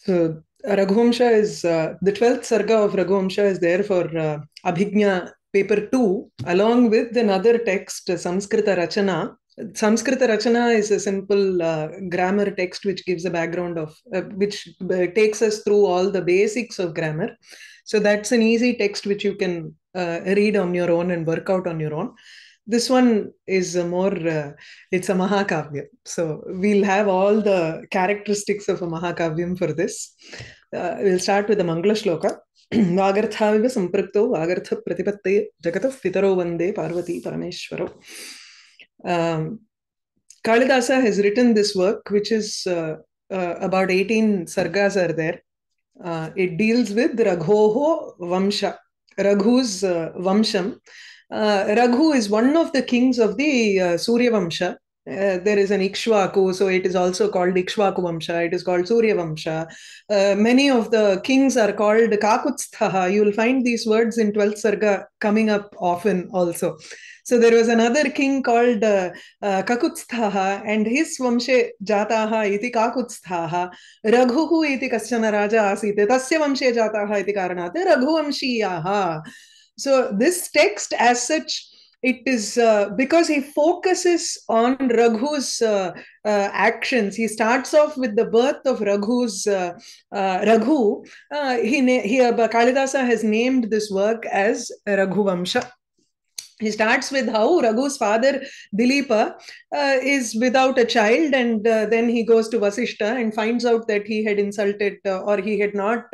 So Raghuvamsa is, the 12th sarga of Raghuvamsa is there for Abhijna paper 2, along with another text, Samskrita Rachana. Samskrita Rachana is a simple grammar text which gives a background of, which takes us through all the basics of grammar. So that's an easy text which you can read on your own and work out on your own. This one is a more, it's a Mahakavya. So we'll have all the characteristics of a Mahakavyam for this. We'll start with the Mangala shloka. Vagarthaviva samprakto vagartha pratipatte jagatav pitaro vande parvati parameshwaro. Kalidasa has written this work, which is about 18 sargas are there. It deals with Raghoho Vamsha, Raghu's Vamsham. Raghu is one of the kings of the Surya Vamsha. There is an Ikshvaku, so it is also called Ikshvaku Vamsha. It is called Surya Vamsha. Many of the kings are called kakutstha. You will find these words in 12th sarga coming up often also. So there was another king called kakutstha, and his vamshe jataha iti kakutstha. Raghuhu iti kaschana raja asite tasya vamshe jataha iti karanate raghuvamshiyaha. So this text as such, it is because he focuses on Raghu's actions. He starts off with the birth of Raghu's Raghu. Kalidasa has named this work as Raghuvamsa. He starts with how Raghu's father Dilipa is without a child, and then he goes to Vasishta and finds out that he had insulted or he had not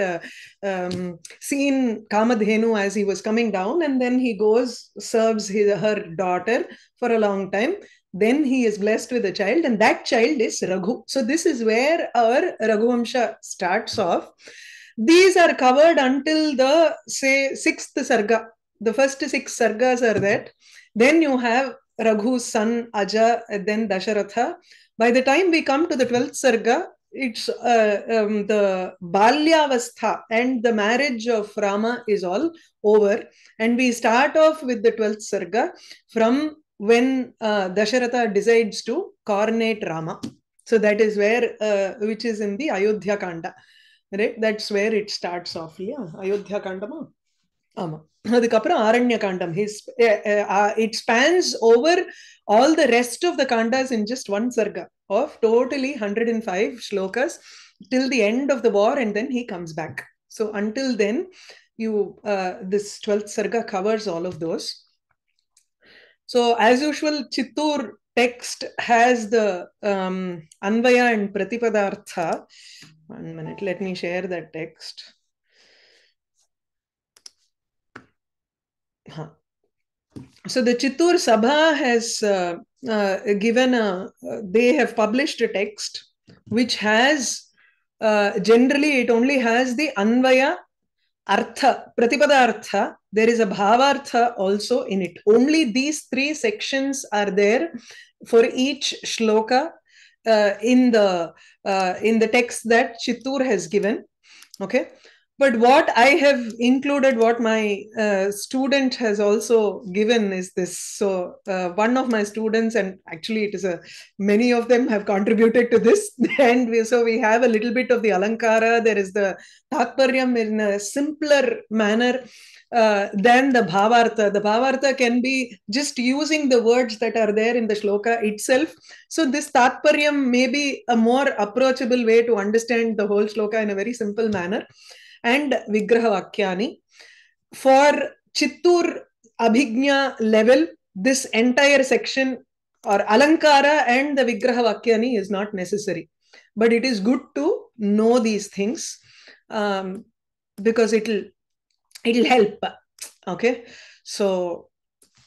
seen Kamadhenu as he was coming down, and then he goes, serves her daughter for a long time. Then he is blessed with a child, and that child is Raghu. So this is where our Raghuvamsa starts off. These are covered until the, say, 6th sarga. The first 6 sargas are that. Then you have Raghu's son Aja, and then Dasharatha. By the time we come to the 12th sarga, it's the Balyavastha and the marriage of Rama is all over. And we start off with the 12th sarga from when Dasharatha decides to coronate Rama. So that is where, which is in the Ayodhya Kanda, right? That's where it starts off. Yeah, Ayodhya Kanda. It spans over all the rest of the kandas in just one sarga of totally 105 shlokas till the end of the war, and then he comes back. So until then, you this 12th sarga covers all of those. So as usual, Chittoor text has the Anvaya and Pratipadartha. 1 minute, let me share that text. So the Chittoor Sabha has given a, they have published a text which has, generally it only has the Anvaya Artha, Pratipadartha. There is a Bhava Artha also in it. Only these 3 sections are there for each shloka in the text that Chittoor has given. Okay. But what I have included, what my student has also given is this. So one of my students, and actually it is a, many of them have contributed to this. And we, so we have a little bit of the Alankara. There is the Tatparyam in a simpler manner than the Bhava Artha. The Bhava Artha can be just using the words that are there in the shloka itself. So this Tatparyam may be a more approachable way to understand the whole shloka in a very simple manner. And Vigraha Vakyani. For Chittoor Abhijna level, this entire section or Alankara and the Vigraha Vakyani is not necessary. But it is good to know these things because it'll help. Okay, so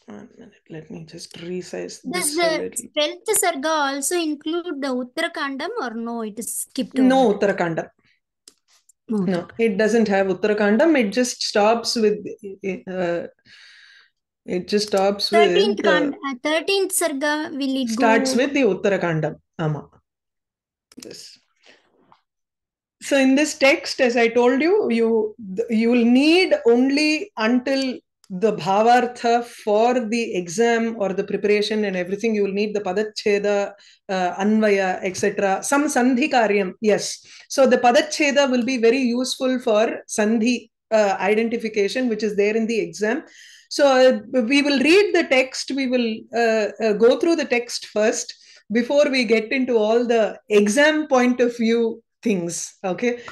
1 minute, let me just resize this. Does the 12th sarga also include the Uttarakāṇḍam, or no, it is skipped over? No Uttarakāṇḍam. No, it doesn't have Uttarakāṇḍam. It just stops with. It just stops 13th with. 13th sarga will it starts go? With the Uttarakāṇḍam. Ama. This. So in this text, as I told you, you will need only until the bhavartha for the exam or the preparation and everything, you will need the padachheda, anvaya, etc. Some sandhi karyam, yes. So the padachheda will be very useful for sandhi identification, which is there in the exam. So we will read the text, we will go through the text first before we get into all the exam point of view things, okay?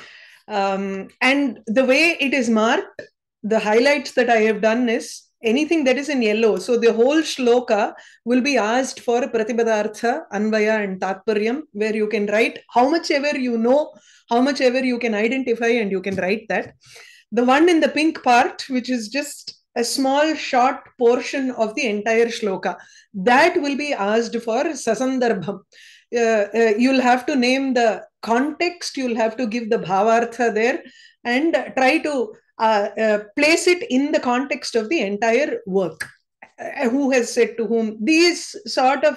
And the way it is marked, the highlights that I have done is anything that is in yellow. So the whole shloka will be asked for Pratipadartha, Anvaya and Tatparyam, where you can write how much ever you know, how much ever you can identify, and you can write that. The one in the pink part, which is just a small short portion of the entire shloka, that will be asked for Sasandarbham. You'll have to name the context, you'll have to give the bhavartha there and try to place it in the context of the entire work. Who has said to whom? These sort of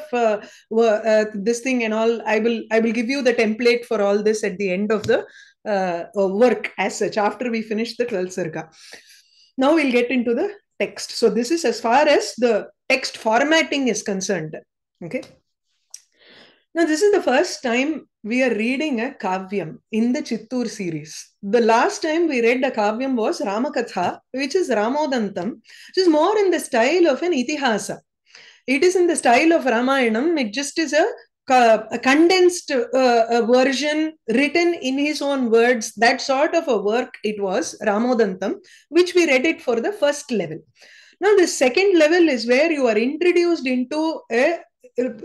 this thing and all, I will give you the template for all this at the end of the work as such, after we finish the 12th sarga. Now we'll get into the text. So this is as far as the text formatting is concerned. Okay. Now this is the first time we are reading a kavyam in the Chittoor series. The last time we read a kavyam was Ramakatha, which is Ramodantam, which is more in the style of an Itihasa. It is in the style of Ramayanam. It just is a condensed version written in his own words. That sort of a work it was, Ramodantam, which we read it for the first level. Now the second level is where you are introduced into a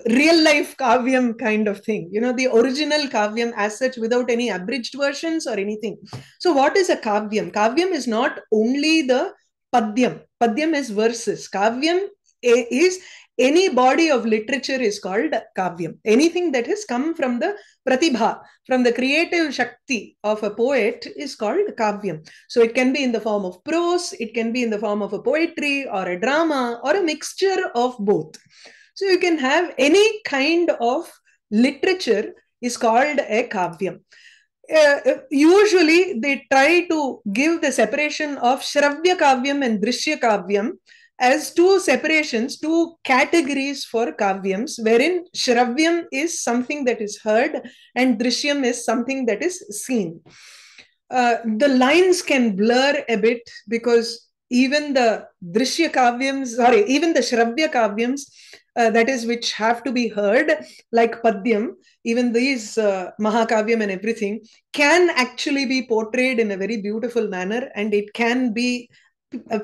real life kavyam kind of thing, you know, the original kavyam as such, without any abridged versions or anything. So what is a kavyam? Kavyam is not only the padyam. Padyam is verses. Kavyam is any body of literature is called kavyam. Anything that has come from the pratibha, from the creative shakti of a poet is called kavyam. So it can be in the form of prose, it can be in the form of a poetry or a drama or a mixture of both. So you can have any kind of literature is called a kavyam. Usually they try to give the separation of Shravya kavyam and Drishya kavyam as two separations, two categories for kavyams, wherein Shravyam is something that is heard and Drishyam is something that is seen. The lines can blur a bit because even the Drishya kavyams, sorry, even the Shravya kavyams, that is, which have to be heard, like Padyam, even these Mahakavyam and everything, can actually be portrayed in a very beautiful manner, and it can be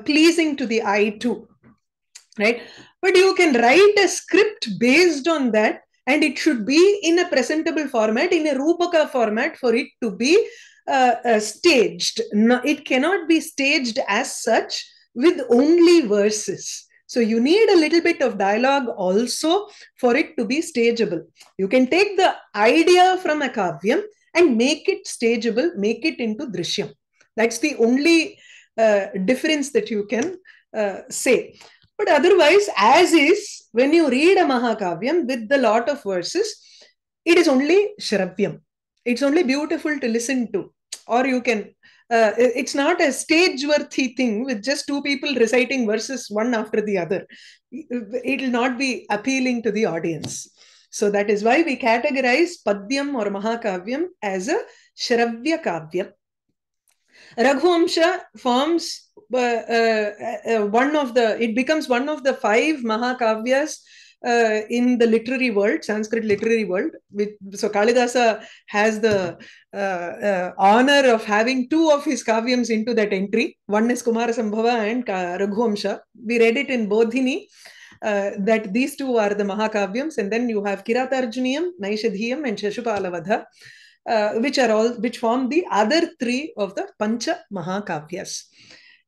pleasing to the eye too, right? But you can write a script based on that, and it should be in a presentable format, in a Rupaka format for it to be staged. No, it cannot be staged as such with only verses. So you need a little bit of dialogue also for it to be stageable. You can take the idea from a kavyam and make it stageable, make it into Drishyam. That's the only difference that you can say. But otherwise, as is, when you read a Mahakavyam with a lot of verses, it is only Shravyam. It's only beautiful to listen to. Or you can... it's not a stage-worthy thing with just two people reciting verses one after the other. It will not be appealing to the audience. So that is why we categorize Padyam or Mahakavyam as a Shravya Kavyam. Raghuvamsa forms it becomes one of the 5 Mahakavyas in the literary world, Sanskrit literary world. So Kalidasa has the honor of having 2 of his kavyams into that entry. One is Kumarasambhava and Raghuamsha. We read it in Bodhini that these 2 are the Mahakavyams, and then you have Kiratarjuniyam, Naishadhiyam and Shashupalavadha, which form the other 3 of the Pancha Mahakavyas.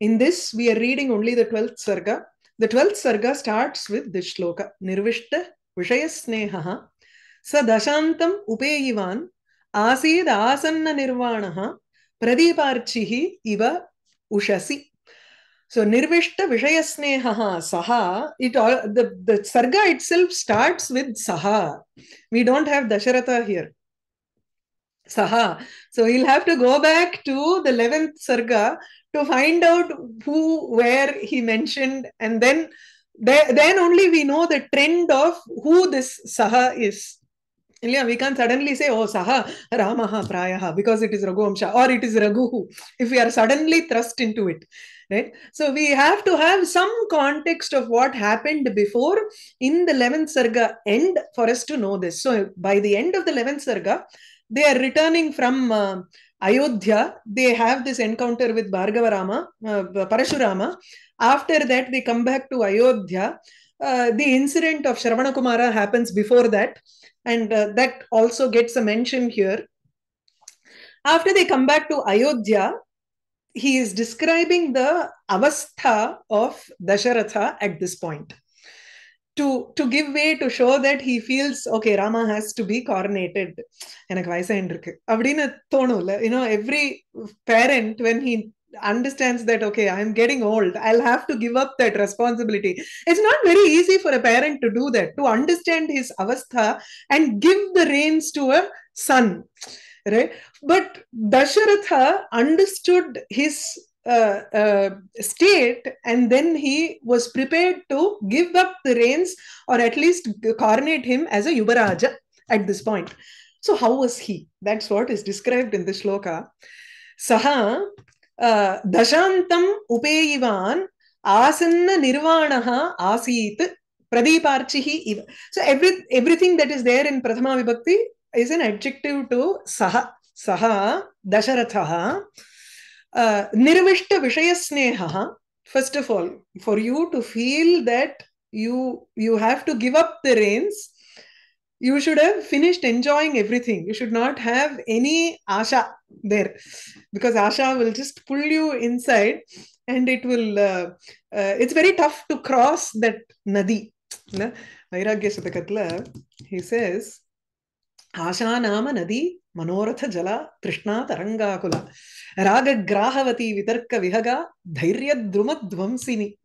In this, we are reading only the 12th sarga. The 12th sarga starts with this shloka. Nirvishta Vishayasnehaha Sadashantam Upeyivan Asid Asana Nirvanaha Pradiparchihi Iva Ushasi. So Nirvishta Vishayasnehaha Saha. The sarga itself starts with Saha. We don't have Dasharatha here. Saha. So he'll have to go back to the 11th sarga to find out who, where he mentioned, and then only we know the trend of who this Saha is. We can't suddenly say, oh, Saha, Ramaha, Prayaha, because it is Raghuvamsa, or it is Raghu, if we are suddenly thrust into it. Right? So we have to have some context of what happened before in the 11th sarga end for us to know this. So by the end of the 11th sarga, they are returning from Ayodhya. They have this encounter with Parashurama. After that, they come back to Ayodhya. The incident of Shravana Kumara happens before that, and that also gets a mention here. After they come back to Ayodhya, he is describing the avastha of Dasharatha at this point, to give way, to show that he feels, okay, Rama has to be coronated. You know, every parent, when he understands that, okay, I'm getting old, I'll have to give up that responsibility. It's not very easy for a parent to do that, to understand his avastha and give the reins to a son, right? But Dasharatha understood his state, and then he was prepared to give up the reins, or at least coronate him as a Yubaraja at this point. So how was he? That's what is described in the shloka. Saha Dashantam Upeyivan Asanna Nirvanaha Asit Pradiparchihi Iva. So everything that is there in Prathama Vibhakti is an adjective to Saha. Saha Dasharathaha Nirvishta Vishayasnehaha. First of all, for you to feel that you have to give up the reins, you should have finished enjoying everything. You should not have any asha there, because asha will just pull you inside, and it will, it's very tough to cross that nadi. Vairagya Shatakatla, he says, Asha nama nadi manoratha jala trishna taranga kula raga grahavati vitarka vihaga dhairya drumad dvamsini.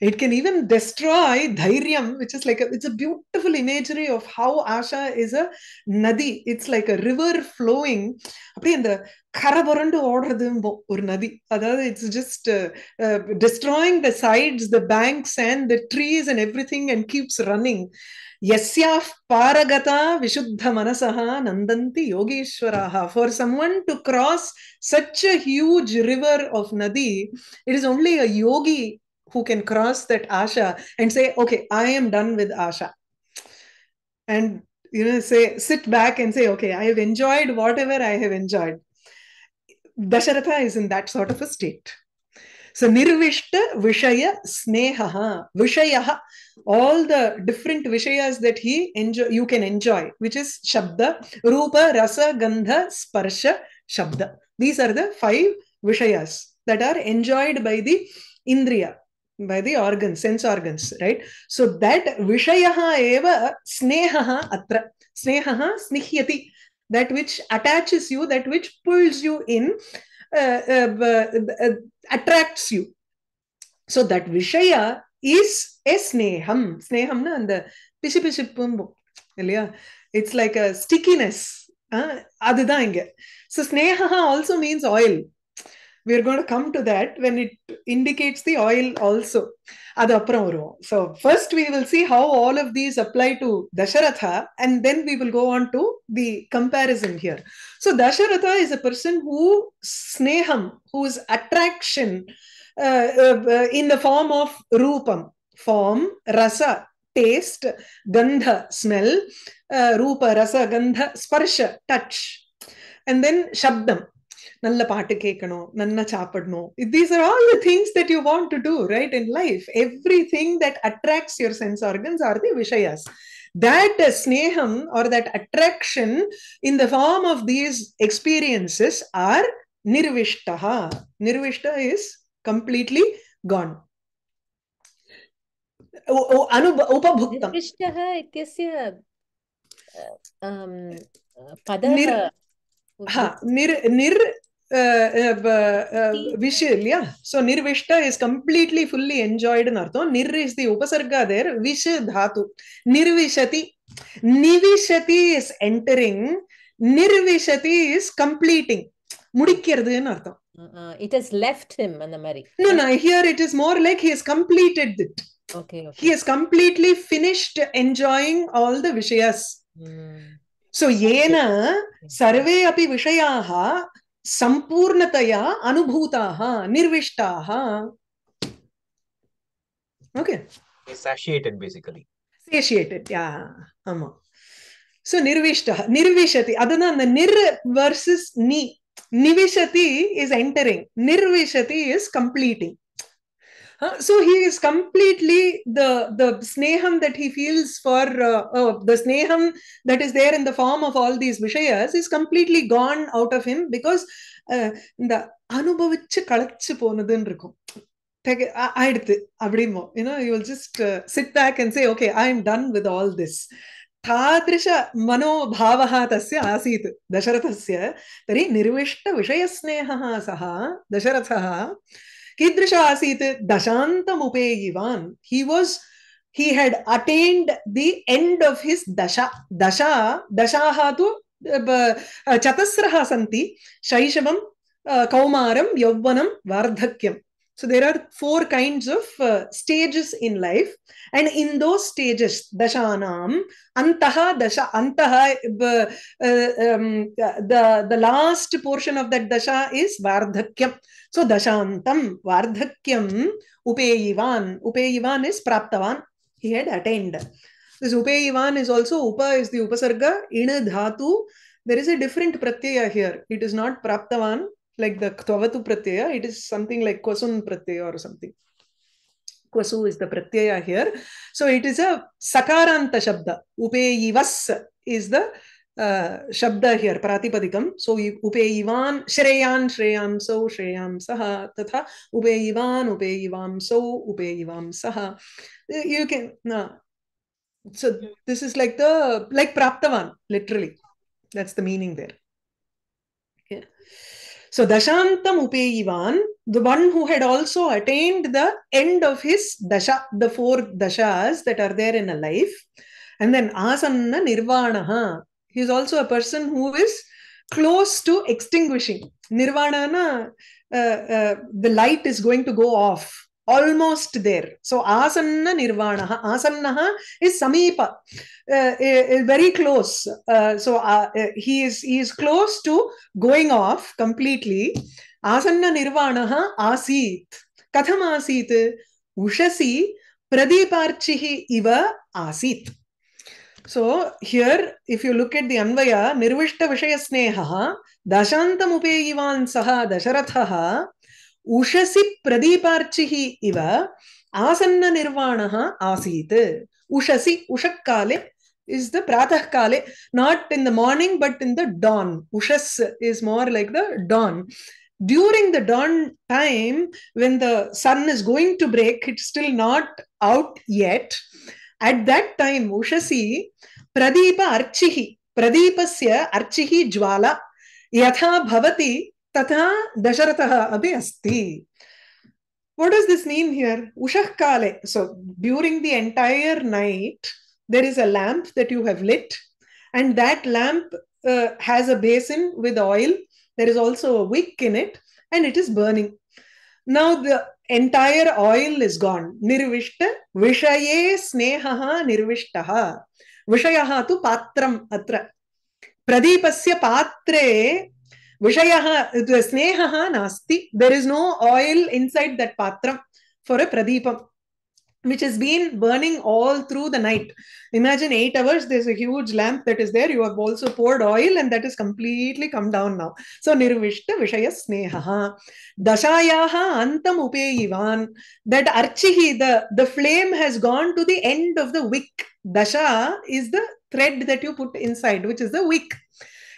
It can even destroy dhairyam, which is like it's a beautiful imagery of how asha is a nadi. It's like a river flowing. It's just destroying the sides, the banks, and the trees and everything, and keeps running. Yasyaf paragata vishuddha manasaha nandanti yogeshwaraha. For someone to cross such a huge river of nadi, it is only a yogi who can cross that asha and say, okay, I am done with asha. And, you know, say, sit back and say, okay, I have enjoyed whatever I have enjoyed. Dasharatha is in that sort of a state. So, nirvishta vishaya snehaha. Vishayaha, all the different vishayas that he enjoy, you can enjoy, which is Shabda, Rupa, Rasa, Gandha, Sparsha, Shabda. These are the 5 vishayas that are enjoyed by the Indriya, by the organs, sense organs, right? So that vishayaha eva snehaha atra. Snehaha snihyati. That which attaches you, that which pulls you in, attracts you. So that vishaya is a sneham. Sneham na and the pishi pishi pumbo. It's like a stickiness. So snehaha also means oil. We are going to come to that when it indicates the oil also. So first we will see how all of these apply to Dasharatha, and then we will go on to the comparison here. So Dasharatha is a person who sneham, whose attraction in the form of rupam, form, rasa, taste, gandha, smell, rupa, rasa, gandha, sparsha, touch, and then shabdam. Nalla paattu kekano, nanna chaapadno. These are all the things that you want to do, right, in life. Everything that attracts your sense organs are the Vishayas. That sneham, or that attraction in the form of these experiences, are nirvishtaha. Nirvishta is completely gone. Upabhuktam. Nirvishtaha ityasya padaha. So nirvishta is completely, fully enjoyed in artho. Nir is the upasarga there. Vish dhatu. Nirvishati. Nivishati is entering. Nirvishati is completing. It has left him, Anamari. No, here it is more like he has completed it. Okay. He has completely finished enjoying all the Vishayas. So, yena sarve api Vishayaha sampurnataya anubhutaha nirvishtaha. Okay. He's satiated basically. Satiated, yeah. So, nirvishtaha, nirvishati. Adana nir versus ni. Nivishati is entering. Nirvishati is completing. So he is completely the sneham that he feels for the sneham that is there in the form of all these Vishayas is completely gone out of him because the anubhavichu kalachchu ponadun irukum. You know, you will just sit back and say, okay, I am done with all this. Tadrisha mano bhavaha tasya asit dasharathasya tari nirvishta vishayasnehaha saha dasharathaha kidrisha asit dashantam upeyivan. He had attained the end of his dasha. Dashaha tu chatasraha santi shaishavam kaumaram yavvanam vardhakyam. So there are four kinds of stages in life, and in those stages, dashanam, antaha, dasha, antaha, the last portion of that dasha is vardhakyam. So dashantam, vardhakyam, upeyivan. Upeyivan is praptavan. He had attained. This upeyivan is also upa is the upasarga, ina dhatu. There is a different pratyaya here. It is not praptavan. Like the Tvavatu Pratyaya, it is something like Kwasun Pratyaya or something. Kwasu is the Pratyaya here. So it is a Sakaranta Shabda. Upeyivas is the Shabda here, Pratipadikam. So Upeyivan, Shreyan, Shreyam, So, Shreyam, Saha, Tatha, Upeyivan, Upeyivam, So, Upeyivam, Saha. You can, no. So this is like the, like Praptavan, literally. That's the meaning there. Yeah. So, Dashantam Upeyivan, the one who had also attained the end of his dasha, the four dashas that are there in a life. And then Asanna Nirvanaha, he is also a person who is close to extinguishing. Nirvana, the light is going to go off. Almost there. So, asanna nirvanaha. Asannaha is samipa, very close. He is close to going off completely. Asanna nirvanaha asit. Katham asit? Ushasi pradiparchihi iva asit. So, here, if you look at the Anvaya, nirvishta vishayasnehaha, dashantam upeyivan saha dasharathaha, Ushasi pradiparchihi iva asanna nirvanaha asit. Ushasi, ushakkale is the pratahkale, not in the morning but in the dawn. Ushas is more like the dawn. During the dawn time, when the sun is going to break, it's still not out yet. At that time, Ushasi pradipa archihi, pradipasya archihi jvala yatha bhavati. What does this mean here? Ushakale. So, during the entire night, there is a lamp that you have lit, and that lamp has a basin with oil. There is also a wick in it, and it is burning. Now, the entire oil is gone. Nirvishta, vishaye snehaha nirvishtaha. Vishayaha tu patram atra. Pradipasya patre. Vishayaha, snehaha nasti. There is no oil inside that patram for a pradipam, which has been burning all through the night. Imagine 8 hours, there's a huge lamp that is there. You have also poured oil and that is completely come down now. So, nirvishta vishaya snehaha. Dashayaha antam upeyivan. That archihi, the flame has gone to the end of the wick. Dasha is the thread that you put inside, which is the wick.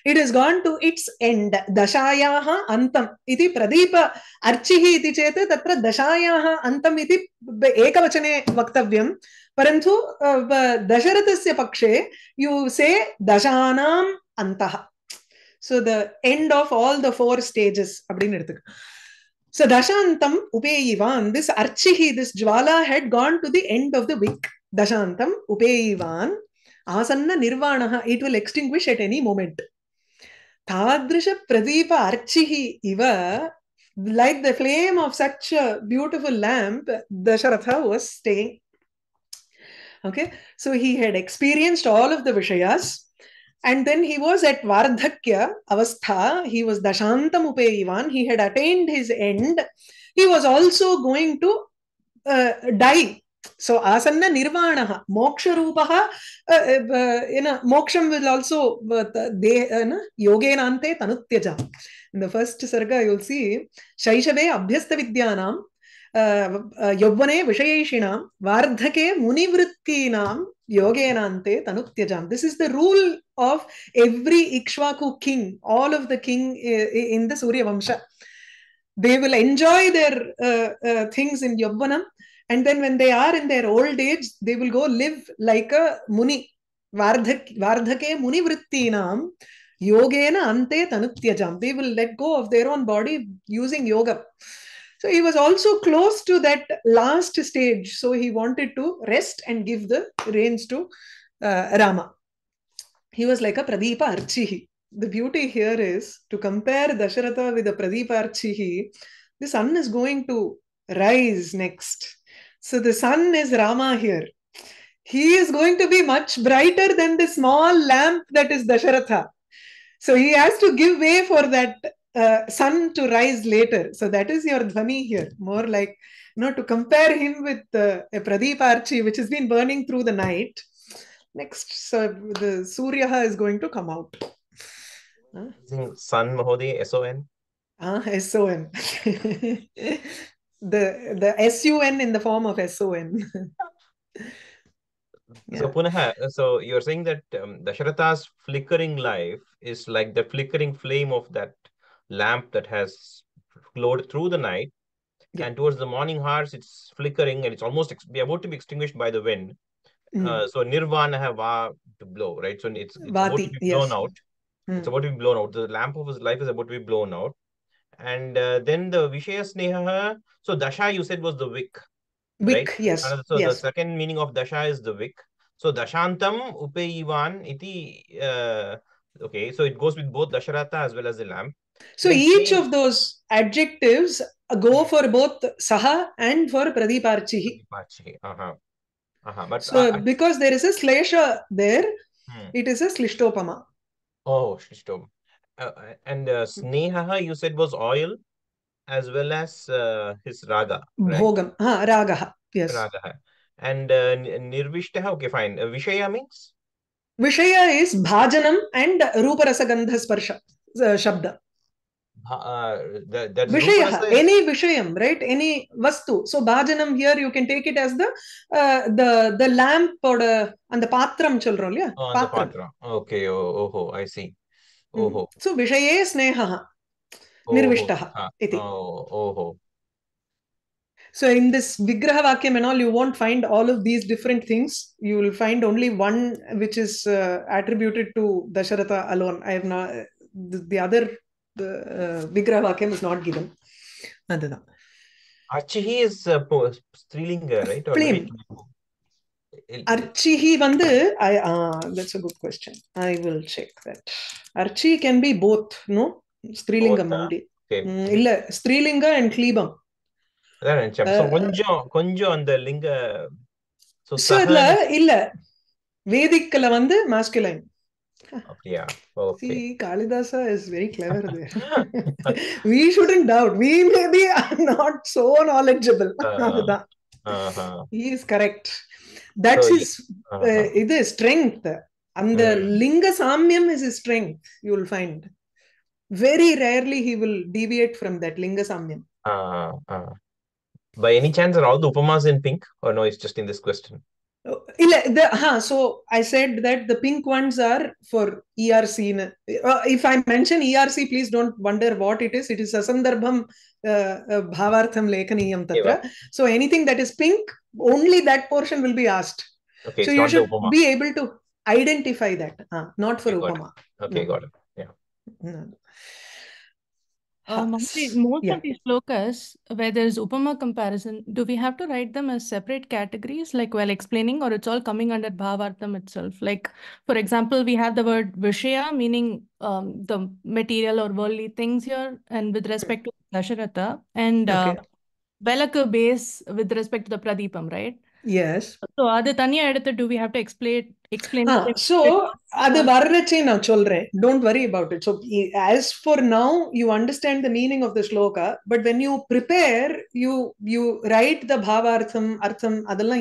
It has gone to its end. Dashayaha antam. Iti pradipa archihi iti cheta tatra dashayaha antam iti ekavachane vaktavyam. Paranthu dasharatasya pakshe, you say dashanam antaha. So the end of all the four stages. So dashantam upeyivan. This archihi, this jvala had gone to the end of the wick. Dashantam upeyivan. Asanna nirvanaha. It will extinguish at any moment. Tādrisha Pradeepa Archihi Iva, like the flame of such a beautiful lamp, Dasharatha was staying. Okay, so he had experienced all of the Vishayas, and then he was at Vārdhakya Avastha, he was Dashantam Upeyivan, he had attained his end, he was also going to die. So Asanna Nirvanaha, Moksha Rupaha, Moksham will also, Yogenante Tanutyaja. In the first sarga, you'll see, Shaishave Abhyasta Vidyanam, Yobvane Vishayeshinam, Vardhake Munivrittinam, Yogenante Tanutyajam. This is the rule of every Ikshvaku king, all of the king in the Surya Vamsha. They will enjoy their things in Yobvanam. And then when they are in their old age, they will go live like a muni. Vardhake muni vrittinam yogena ante tanutyajam. They will let go of their own body using yoga. So he was also close to that last stage. So he wanted to rest and give the reins to Rama. He was like a Pradeepa Archihi. The beauty here is to compare Dasharatha with the Pradeepa Archihi. The sun is going to rise next. So the sun is Rama here. He is going to be much brighter than the small lamp that is Dasharatha. So he has to give way for that sun to rise later. So that is your Dhvani here. More like, you know, to compare him with a Pradiparchi, which has been burning through the night. Next, so the Suryaha is going to come out. Sun, Mahodi, S-O-N? S-O-N. The S-U-N in the form of S-O-N. Yeah. So Punaha, so you're saying that Dasharatha's flickering life is like the flickering flame of that lamp that has glowed through the night. Yeah. And towards the morning hours, it's flickering and it's almost about to be extinguished by the wind. Mm. So Nirvana va to blow, right? So it's about to be blown out. Mm. It's about to be blown out. The lamp of his life is about to be blown out. And then the Vishaya Sneha, so Dasha you said was the wick. Wick, right? Yes. So yes. The second meaning of Dasha is the wick. So Dashantam Upeyivan iti, okay, so it goes with both Dasharatha as well as the lamp. So then each of those adjectives go for both Saha and for Pradiparchihi. But so because there is a Slesha there, it is a Slishtopama. Oh, Slishtopama. And Snehaha, you said, was oil as well as his Raga. Right? Bhogam. Ragaha. Yes. Ragaha. And Nirvishtaha, okay, fine. Vishaya means? Vishaya is Bhajanam and Rupa Rasa Gandha Sparsha, Shabda. Vishaya, any Vishayam, right? Any Vastu. So Bhajanam here, you can take it as the lamp or and the Patram children. Yeah? Oh, Patram. The Patram. Okay, I see. Oh. So Vishaye Snehaha Nirvishtaha iti. So in this Vigraha Vakyam and all, you won't find all of these different things. You will find only one which is attributed to Dasharatha alone. I have not, the other Vigraha Vakyam is not given. Archihi is Strilinga, right? Or flame. Archihi vandu, that's a good question. I will check that. Archi can be both, no? Strilinga mandi. Okay. Illa, Strilinga and Klebam. So, konjo and the linga. So, illa. Vedikkala vandu, masculine. Yeah. Okay. See, Kalidasa is very clever there. We shouldn't doubt. We maybe are not so knowledgeable. He is correct. That's so, his strength. And the Linga Samyam is his strength, you will find. Very rarely he will deviate from that Linga Samyam. By any chance, are all the Upamas in pink? Or no, it's just in this question? So I said that the pink ones are for ERC. If I mention ERC, please don't wonder what it is. It is Asandarbham Bhava Artham Lekaniyam Tatra. So anything that is pink, only that portion will be asked. Okay, so you should be able to identify that, not for Upama. Okay, got it. Yeah. No. Most of these shlokas where there is upama comparison, do we have to write them as separate categories like while explaining, or it's all coming under Bhava Artham itself? Like, for example, we have the word Vishaya, meaning the material or worldly things here, and with respect to Dasharatha, and Velaka base with respect to the Pradipam, right? Yes. So, do we have to explain it? So, don't worry about it. So, as for now, you understand the meaning of the shloka, but when you prepare, you write the bhavartham, artham, adala.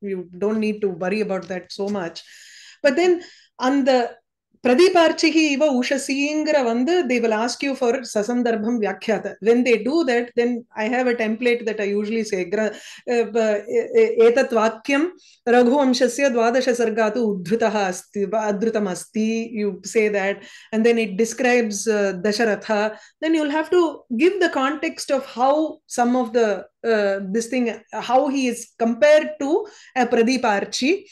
You don't need to worry about that so much. But then, on the Pradiparchihi Iva Ushasiingra Vanda, they will ask you for Sasandarbham Vyakhyata. When they do that, then I have a template that I usually say, Etat Vakyam Raghuvamshasya Dvadasha Sargatu Udhrutam Asti, you say that, and then it describes Dasharatha. Then you'll have to give the context of how some of the how he is compared to a Pradiparchi.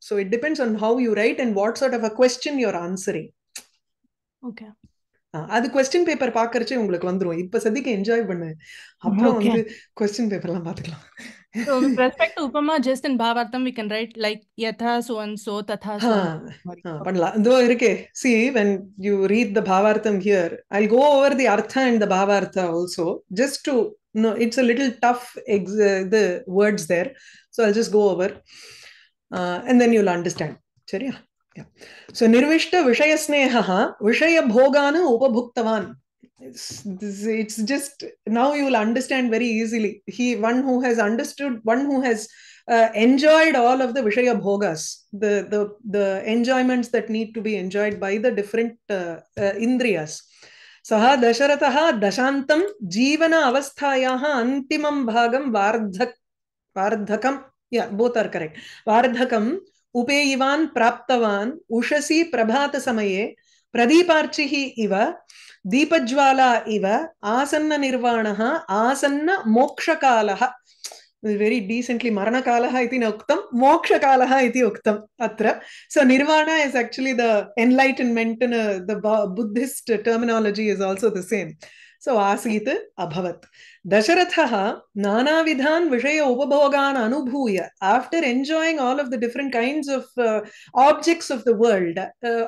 So it depends on how you write and what sort of a question you're answering. Okay. That's question paper. Enjoy question paper. So with respect to upama, just in Bhavartham, we can write like yatha so and so, tatha so. See, when you read the Bhavartham here, I'll go over the Artha and the Bhavartha also, just to no, it's a little tough, the words there. So I'll just go over and then you'll understand. Yeah. So Nirvishta Vishayasnehaha Vishaya Bhogana Upabhuktavan. It's just, now you'll understand very easily. He, one who has understood, one who has enjoyed all of the Vishaya Bhogas, the enjoyments that need to be enjoyed by the different Indriyas. Saha Dasharataha Dashantam Jivana Avasthayaha Antimam Bhagam Vardhakam. Yeah, both are correct. Vardhakam Upeyivan Praptavan Ushasi Prabhata Samaye Pradiparchihi Iva Deepajwala Iva Asanna Nirvanaha Asanna Mokshakalaha. Very decently, Maranakalaha iti nuktam, Mokshakalaha iti uktam. Atra. So, Nirvana is actually the enlightenment, and the Buddhist terminology is also the same. So, Asita Abhavat. Dasharathaha Nana Vidhan Vishaya Upabhogan Anubhuya. After enjoying all of the different kinds of objects of the world,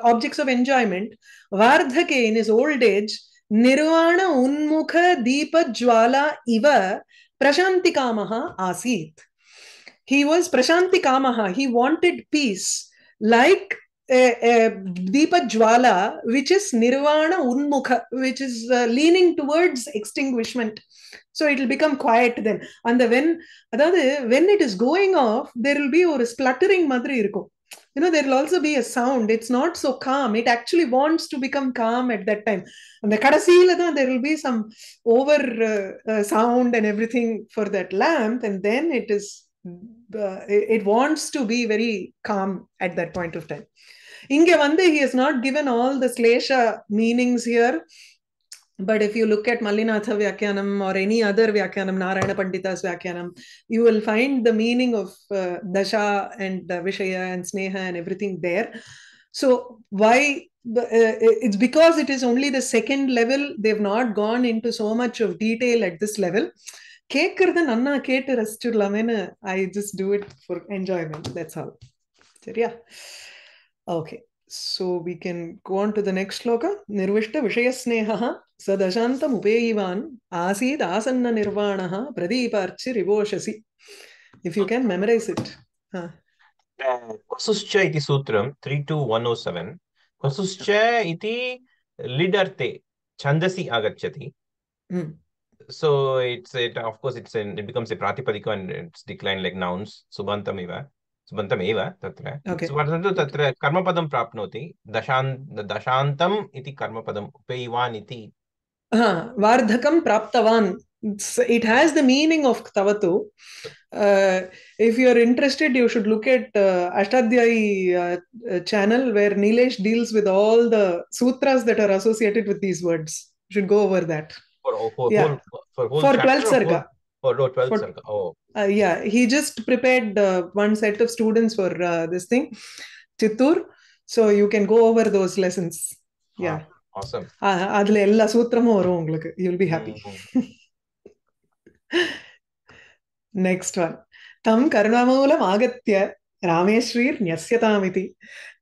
objects of enjoyment, Vardhake in his old age, Nirvana Unmukha Deepa Jwala Iva. Prashantikamaha Asit. He was Prashantikamaha. He wanted peace like Deepa Jwala, which is Nirvana Unmukha, which is leaning towards extinguishment. So it will become quiet then. And when it is going off, there will be a spluttering madri irko. You know, there will also be a sound. It's not so calm. It actually wants to become calm at that time. And the kadasila, there will be some over sound and everything for that lamp. And then it is, it wants to be very calm at that point of time. Inge Vande, he has not given all the Slesha meanings here. But if you look at Mallinatha Vyakyanam or any other Vyakyanam, Narayana Pandita's Vyakyanam, you will find the meaning of Dasha and Vishaya and Sneha and everything there. So why? It's because it is only the second level. They've not gone into so much of detail at this level. I just do it for enjoyment. That's all. Yeah. Okay. So we can go on to the next shloka. Nirvishta Vishayasnehaha Sadashantam Upeyivan Asid Asanna Nirvanaha Pradiparchi Rivoshasi. If you can memorize it. Kasuscha iti sutram 32107. Kasuscha iti lidarte chandasi agachati. So it becomes a pratipadika and it's declined like nouns. Subantamiva. Subantamiva tatra. Okay. So tatra karma padam prapnoti. Dashantam iti karma padam upeyivan iti. Vardhakam praptavan. It has the meaning of Ktavatu. If you are interested, you should look at Ashtadhyayi channel where Nilesh deals with all the sutras that are associated with these words. You should go over that. For 12th sarga. For 12th sarga. Oh. Yeah, he just prepared one set of students for this thing, Chittoor. So you can go over those lessons. Yeah. Awesome. You'll be happy. Next one. Tam karunamoolam agatya rameshrir nyasyatamiti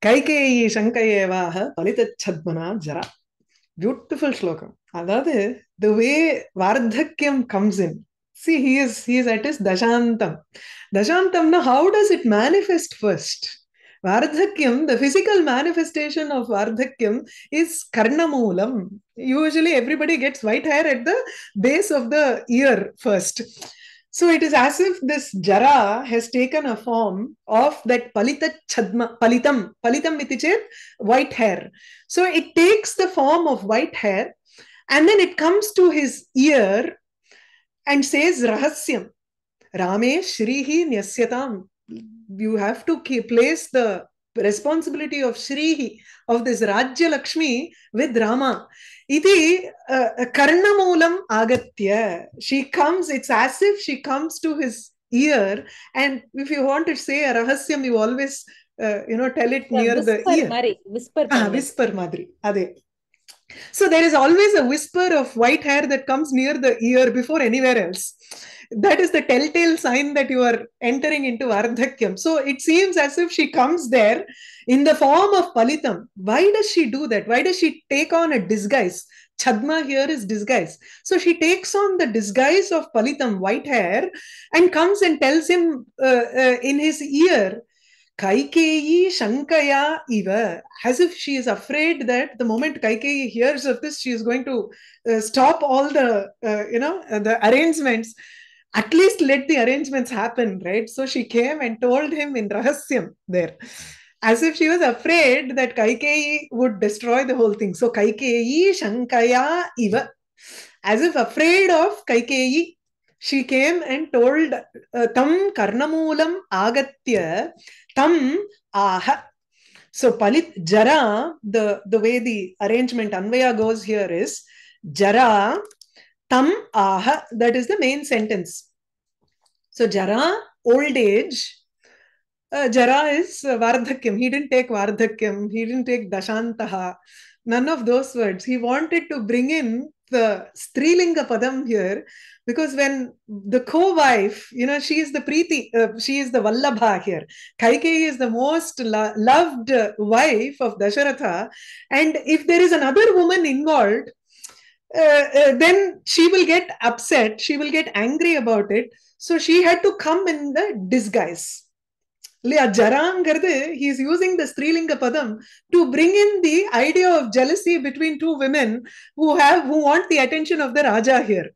kaikeyi shankayevaha palitachhadmana jara. Beautiful shloka. The way Vardhakyam comes in. See, he is at his Dashantam. Dashantam, now how does it manifest first? Vardhakyam, the physical manifestation of Vardhakyam is Karnamulam. Usually everybody gets white hair at the base of the ear first. So it is as if this Jara has taken a form of that Palitam mitichet, white hair. So it takes the form of white hair and then it comes to his ear and says Rahasyam. Rame Shrihi Nyasyatam. You have to place the responsibility of Shrihi, of this Rajya Lakshmi, with Rama. Iti Karnamulam Agatya. She comes, it's as if she comes to his ear. And if you want to say a Rahasyam, you always, tell it near the ear. Whisper Madri. Ade. So there is always a whisper of white hair that comes near the ear before anywhere else. That is the telltale sign that you are entering into Vardhakyam. So it seems as if she comes there in the form of Palitam. Why does she do that? Why does she take on a disguise? Chadma here is disguise. So she takes on the disguise of Palitam, white hair, and comes and tells him in his ear, Kaikeyi Shankaya Iva, as if she is afraid that the moment Kaikeyi hears of this, she is going to stop all the, the arrangements. At least let the arrangements happen, right? So she came and told him in Rahasyam there, as if she was afraid that Kaikeyi would destroy the whole thing. So Kaikeyi Shankaya Iva, as if afraid of Kaikeyi, she came and told Tam Karnamulam Agatya Tam Aha. So Palit Jara, the way the arrangement Anvaya goes here is Jara Tam Aha. That is the main sentence. So Jara, old age. Jara is Vardhakyam. He didn't take Vardhakyam. He didn't take Dashantaha. None of those words. He wanted to bring in the Strilinga Padam here, because when the co-wife, she is the Preeti, she is the Vallabha here. Kaikeyi is the most loved wife of Dasharatha. And if there is another woman involved, then she will get upset. She will get angry about it. So she had to come in the disguise. He is using the Strilinga Padam to bring in the idea of jealousy between two women who want the attention of the Raja here.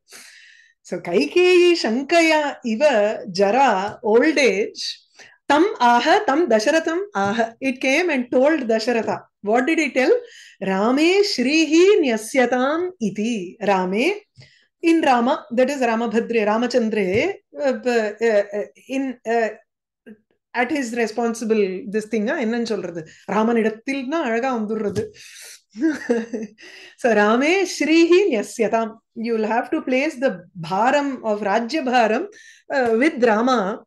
So Kaikeyi Shankaya Iva Jara, old age, Tam Aha, Tam Dasharatham Aha. It came and told Dasharatha. What did it tell? Rame Shrihi Nyasyatam Iti. Rame, in Rama, that is Ramabhadre, Ramachandre, at his responsible, this thing, ennan solradhu. Raman idathil na alaga ondurradhu. So, Rame Shrihi Nyasyatam. You will have to place the Bharam of Rajya Bharam with Rama.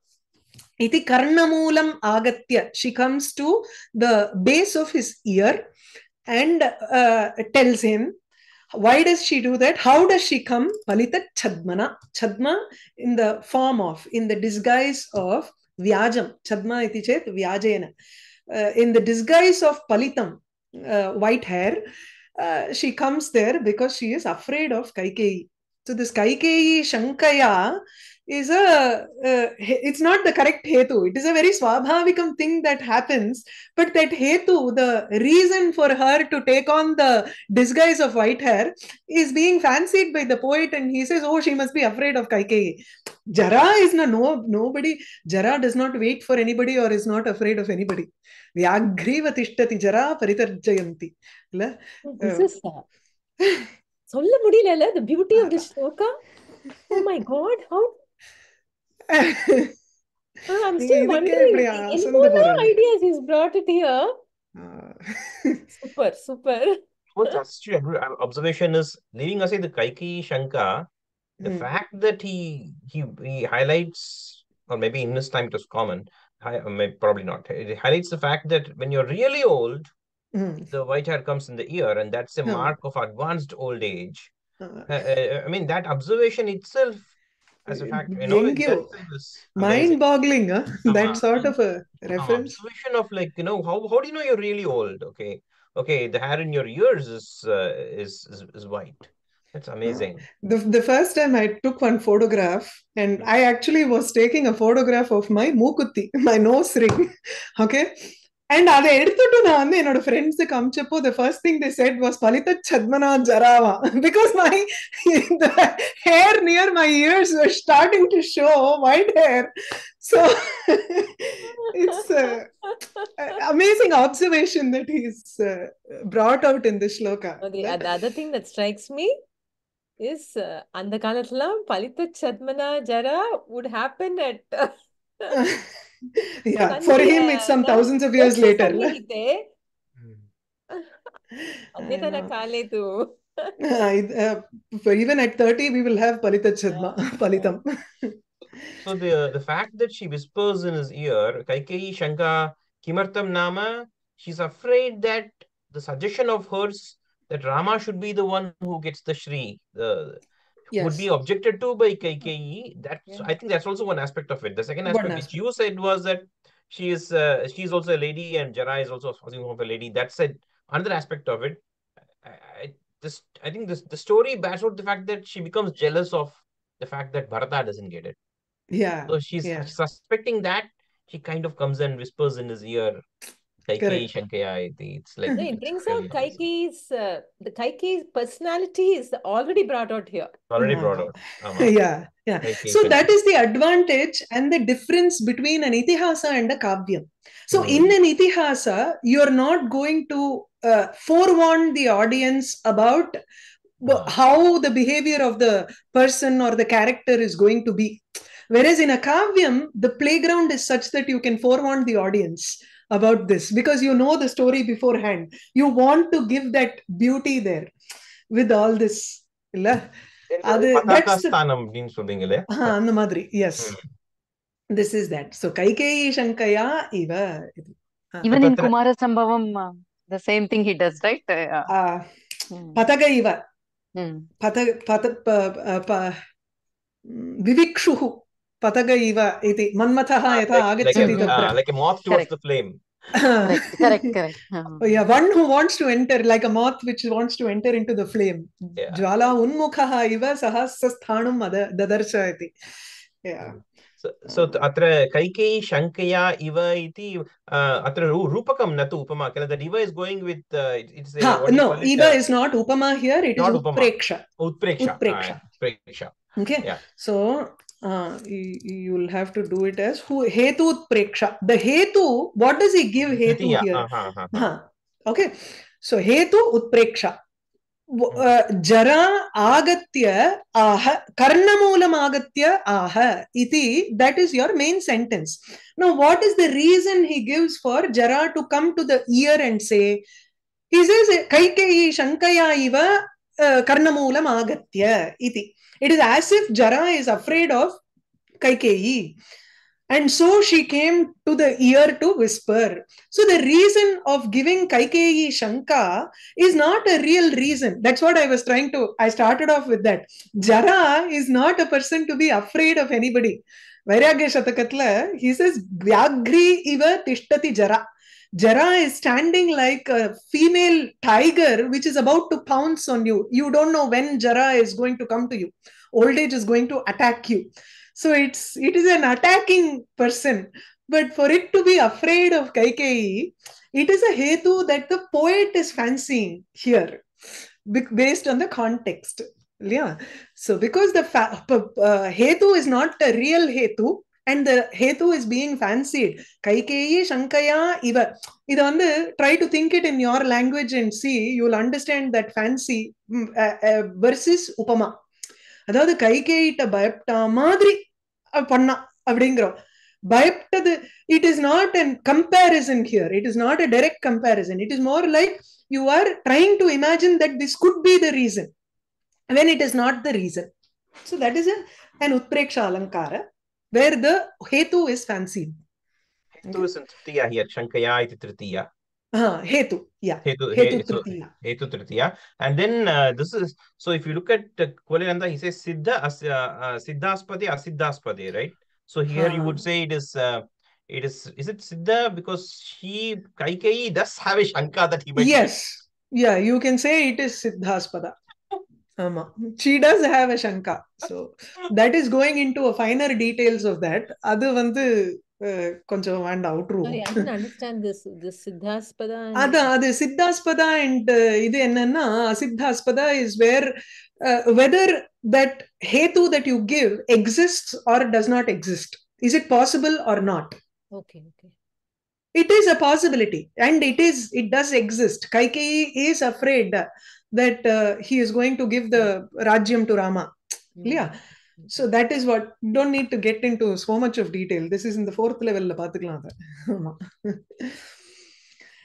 Iti Karnamulam Agatya. She comes to the base of his ear and tells him. Why does she do that? How does she come? Palita Chadmana. Chadma in the disguise of Vyajam, Chadma iti chet Vyajena. In the disguise of Palitam, white hair, she comes there because she is afraid of Kaikeyi. So this Kaikeyi Shankaya is it's not the correct hetu. It is a very swabhavikam thing that happens. But that hetu, the reason for her to take on the disguise of white hair, is being fancied by the poet, and he says, oh, she must be afraid of Kaikeyi. Jara is nobody. Jara does not wait for anybody or is not afraid of anybody. Vyagriva tishtati Jara paritarjayanti. This is the beauty of this shloka. Oh my God, how? I'm still wondering. What ideas he's brought it here? Super. Well, that's true. Observation is, leaving aside the Kaikeyi Shankara, the fact that he highlights, or maybe in this time it was common, probably not. It highlights the fact that when you're really old, The white hair comes in the ear, and that's a mark of advanced old age. I mean, that observation itself as a fact, you know, mind-boggling, huh? That sort of a reference. Observation of, like, you know, how do you know you're really old? Okay, okay, the hair in your ears is white. That's amazing. The first time I took one photograph, and I actually was taking a photograph of my mukutti, my nose ring. Okay. And the first thing they said was Palita Chadmana Jarava, because the hair near my ears was starting to show white hair. So it's amazing observation that he's brought out in the shloka. Okay, the other thing that strikes me is Andhakalatlam Palita Chadmana Jara would happen at... yeah, for him it's some thousands of years later. Even at 30 we will have Palita Chadma, Palitam. So the fact that she whispers in his ear, Kaikeyi Shanka Kimartam Nama, she's afraid that the suggestion of hers that Rama should be the one who gets the Shri, would be objected to by Kaikeyi. I think that's also one aspect of it. The second aspect which you said was that she is also a lady and Jara is also of a lady. That's another aspect of it. I think the story backs out the fact that she becomes jealous of the fact that Bharata doesn't get it. Yeah. So she's suspecting that. She kind of comes and whispers in his ear. Kaikeyi Shankaya, it's like... It brings out Kaikeyi's... the Kaikeyi's personality is already brought out here. Already brought out. Yeah. Kaikeyi, so that is the advantage and the difference between an Itihasa and a Kavyam. So in an Itihasa, you're not going to forewarn the audience about how the behavior of the person or the character is going to be. Whereas in a Kavyam, the playground is such that you can forewarn the audience about this, because you know the story beforehand. You want to give that beauty there with all this. This is that. So Kaikeyi Shankaya Eva. Even in Kumara Sambhavam, the same thing he does, right? Pataka Eva. Vivikshuhu. Like a moth towards the flame. Correct. One who wants to enter, like a moth which wants to enter into the flame. So atra Kaikeyi Shankaya Iva iti atra Rupakam natu Upama. That Iva is going with no, Iva is not Upama here. It is Utpreksha. Utpreksha. Okay. Yeah. So you'll have to do it as Hetu Preksha. The Hetu, what does he give Hetu here? Okay, so Hetu Utpreksha. Jara Agatya Aha Karnamulam Agatya Aha Iti, that is your main sentence. Now, what is the reason he gives for Jara to come to the ear and say, he says, Kaikeyi Shankaya Iva Karnamulam Agatya Iti. It is as if Jara is afraid of Kaikeyi. And so she came to the ear to whisper. So the reason of giving Kaikeyi Shanka is not a real reason. That's what I was trying to... I started off with that. Jara is not a person to be afraid of anybody. Vairagya Shatakatla, he says, Vyagri iva tishtati Jara. Jara is standing like a female tiger which is about to pounce on you. You don't know when Jara is going to come to you. Old age is going to attack you. So it is an attacking person. But for it to be afraid of Kaikeyi, it is a hetu that the poet is fancying here based on the context. Yeah. So because the hetu is not a real hetu, and the hetu is being fancied. Kaikeyi Shankaya Iva. Try to think it in your language and see. You'll understand that fancy versus upama. Adhaadu Kaikeyi ta bayapta madri panna avdingro. Bayapta, it is not a comparison here. It is not a direct comparison. It is more like you are trying to imagine that this could be the reason when it is not the reason. So that is an Utpreksha Alankara, where the Hetu is fancied. Hetu is in Tritiya here. Shankaya iti Tritiya. Hetu, yeah. Hetu Tritiya. And then this is, so if you look at Kolinanda, he says Siddha, Siddhaspade, Asiddhaspade, right? So here you would say is it Siddha? Because she, Kaikeyi does have a Shanka that he might. Yes. Be. Yeah, you can say it is Siddhaspada. She does have a Shanka. So that is going into a finer details of that. Other than the sorry, I didn't understand this. This Siddhaspada. Siddhaspada and Siddhaspada is where whether that hetu that you give exists or does not exist. Is it possible or not? Okay, okay. It is a possibility, and it does exist. Kaikeyi is afraid that he is going to give the Rajyam to Rama. Mm-hmm. Yeah. So that is what, don't need to get into so much of detail. This is in the fourth level.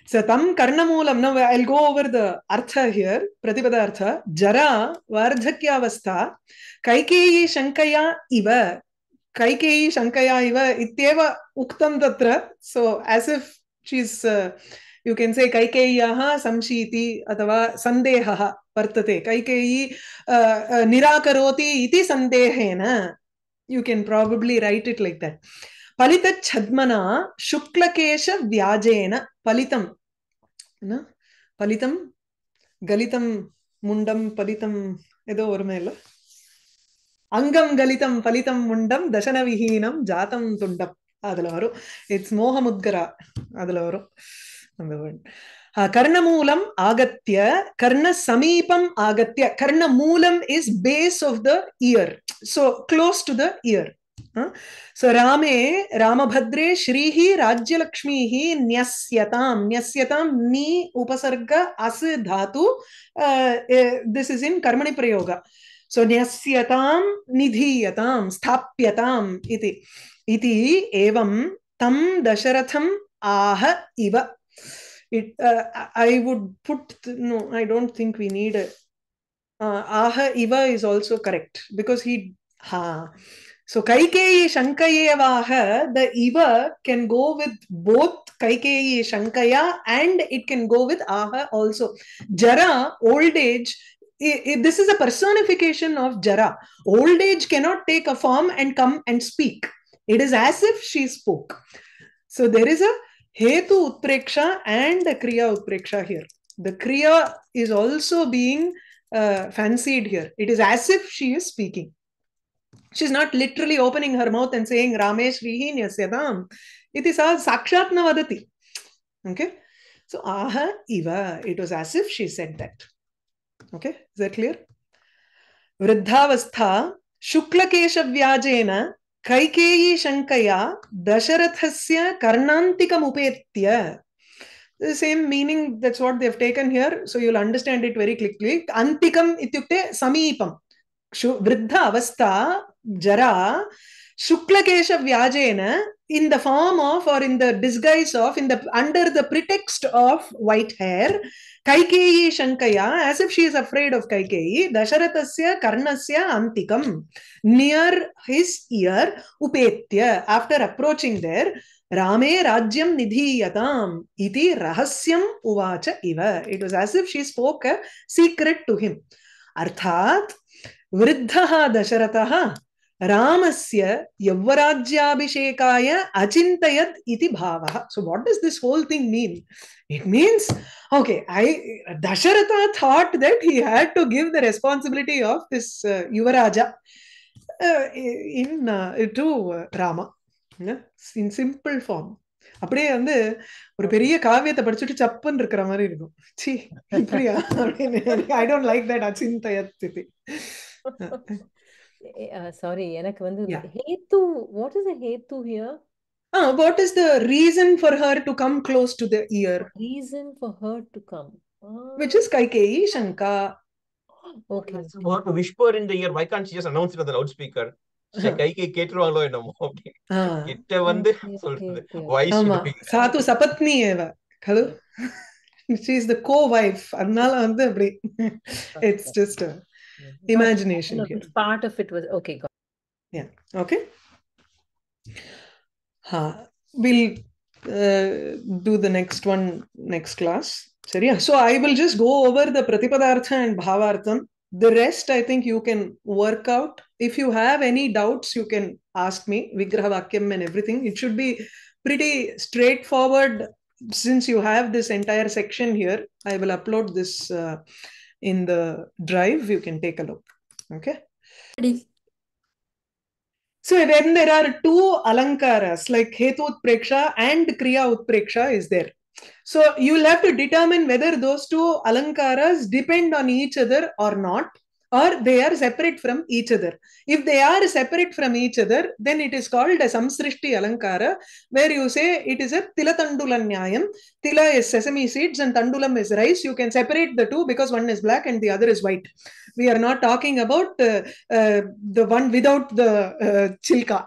So tam karnamulam. Now I'll go over the artha here. Pratipadartha. Jara vardhakyavastha. Kaikeyi shankaya iva. Kaikeyi shankaya iva ityeva uktam tatra. So as if she's, you can say kaikeyaha samshiti atava sandehaha. Vartate Kaikeyi nirakaroti iti sandehena. You can probably write it like that. Palita chadmana shuklakesha vyajena palitam. No? Palitam galitam mundam palitam edo ormela. Angam galitam palitam mundam dashana vihinam jatam tundam. Adalavaru. It's mohamudgara. Adalavaru. Number one. Karnamulam agatya, karna samipam agatya. Karnamulam is base of the ear. So close to the ear. So Rame, Ramabhadre, Shrihi, Rajyalakshmihi, Nyasyatam. Nyasyatam, ni, upasarga, as, dhatu. This is in Karmani Prayoga. So Nyasyatam, Nidhiyatam, Sthapyatam, iti. Iti evam, tam dasharatham, aha, iva. It, I would put, no, I don't think we need a, aha, iva is also correct because he, so kaikeyi shankaya vaha, the iva can go with both kaikeyi shankaya and it can go with aha also. Jara, old age, this is a personification of jara. Old age cannot take a form and come and speak. It is as if she spoke. So there is a Hetu Utpreksha and the Kriya Utpreksha here. The Kriya is also being fancied here. It is as if she is speaking. She is not literally opening her mouth and saying Ramesh Rihin Yasyadam. It is a Sakshatna Vadati. Okay. So Aha Iva. It was as if she said that. Okay. Is that clear? Vriddhavastha Shukla Kesha Vyajena Kaikeyi Shankaya Dasharathasya Karnantikam Upetya. The same meaning, that's what they've taken here. So you'll understand it very quickly. Antikam ityukte samipam. Vriddha avastha jara Shuklakesha vyajena in the form of or in the disguise of, under the pretext of white hair. Kaikeyi Shankaya, as if she is afraid of Kaikeyi, Dasharathasya Karnasya Antikam, near his ear, Upetya, after approaching there, Rame Rajyam Nidhiyatam, Iti Rahasyam Uvacha Iva. It was as if she spoke a secret to him. Arthat, Vriddhaha Dasharathaha, Ramasya Yavvarajyabhishekaya Achintayat Iti Bhavaha. So what does this whole thing mean? It means, okay, Dasharatha thought that he had to give the responsibility of this Yubaraja to Rama, yeah? In simple form. I don't like that Achintayat. Sorry, yeah. Hetu, what is the hetu here? What is the reason for her to come close to the ear? Reason for her to come. Oh. Which is Kaikeyi Shanka. Okay. So for her to whisper in the ear, why can't she just announce it on the loudspeaker? Why is she doing that? She is the co-wife. It's just a imagination. No, here. Part of it was okay. Got it. Yeah. Okay. We'll do the next one next class. So I will just go over the Pratipadartha and Bhavartham. The rest, I think you can work out. If you have any doubts, you can ask me, Vigraha Vakyam and everything. It should be pretty straightforward since you have this entire section here. I will upload this in the drive. You can take a look. Okay. So then there are two alankaras, like Hetu Utpreksha and Kriya Utpreksha is there. So you will have to determine whether those two alankaras depend on each other or not, or they are separate from each other. If they are separate from each other, then it is called a Samsrishti Alankara, where you say it is a Tila Tandula Nyayam. Tila is sesame seeds and Tandulam is rice. You can separate the two because one is black and the other is white. We are not talking about the one without the chilka,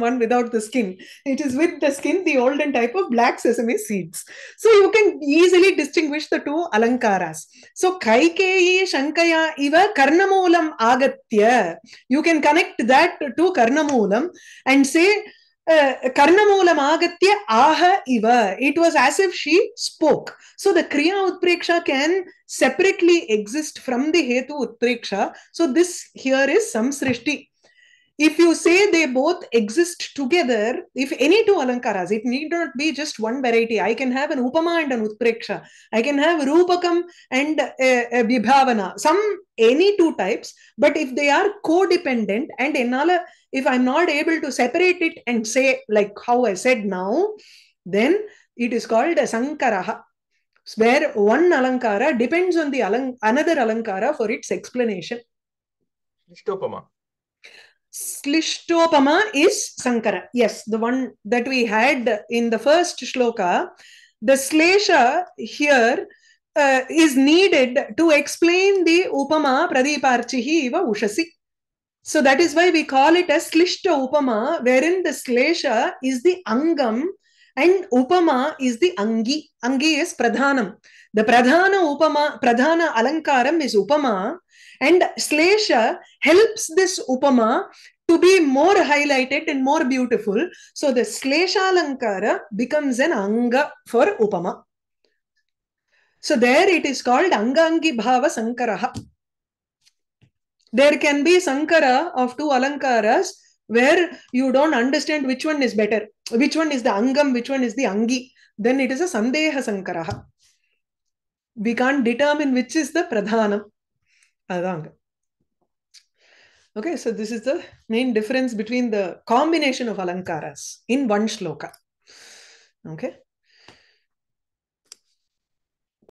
one without the skin. It is with the skin, the olden type of black sesame seeds. So you can easily distinguish the two Alankaras. So Kaikeyi Shankaya Iva Karnamulam Agatya. You can connect that to Karnamulam and say Karnamulam Agatya Aha Iva. It was as if she spoke. So the Kriya Utpreksha can separately exist from the Hetu Utpreksha. So this here is Samsrishti. If you say they both exist together, if any two alankaras, it need not be just one variety. I can have an upama and an utpreksha. I can have rupakam and a vibhavana. Any two types, but if they are codependent and enala, if I'm not able to separate it and say like how I said now, then it is called a sankaraha, where one alankara depends on the another alankara for its explanation. Slishtopama. Slishtopama is Sankara. Yes, the one that we had in the first shloka. The Slesha here is needed to explain the Upama Pradiparchihi Iva Ushasi. So that is why we call it as Slishta Upama, wherein the Slesha is the Angam and Upama is the Angi. Angi is Pradhanam. The Pradhana Upama, Pradhana Alankaram is Upama. And Slesha helps this Upama to be more highlighted and more beautiful. So the Slesha Alankara becomes an Anga for Upama. So there it is called Angangi Bhava Sankaraha. There can be Sankara of two Alankaras where you don't understand which one is better. Which one is the Angam, which one is the Angi. Then it is a Sandeha Sankaraha. We can't determine which is the Pradhanam. Okay, so this is the main difference between the combination of alankaras in one shloka. Okay.